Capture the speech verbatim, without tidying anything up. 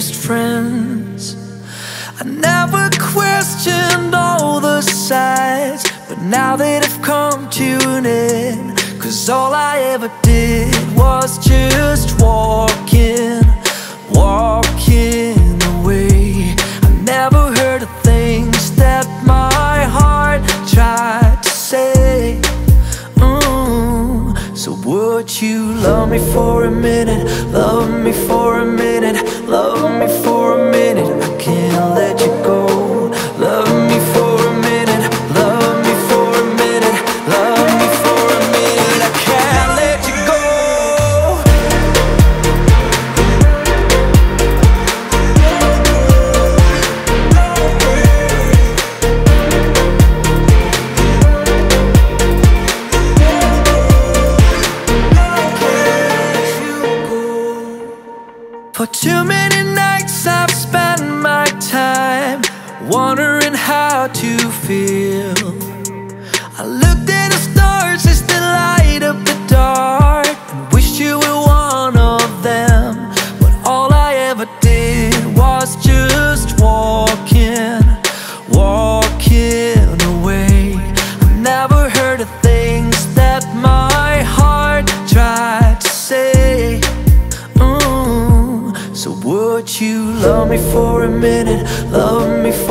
dearest friends. I never questioned all the sides, but now that I've come to an end, 'cause all I ever did was just walking, walking away. I never heard of things that my heart tried to say. So would you love me for a minute, love me for a minute, love me for a minute, I can't let you go. Love me for a minute, love me for a minute, love me for a minute, I can't let you go. For too many nights I've spent my time wondering how to feel. I looked at the stars as they light up the dark and wished you were one of them, but all I ever did was just walking, walking away. I never heard of things that my heart tried to say. Would you love me for a minute, love me for a minute?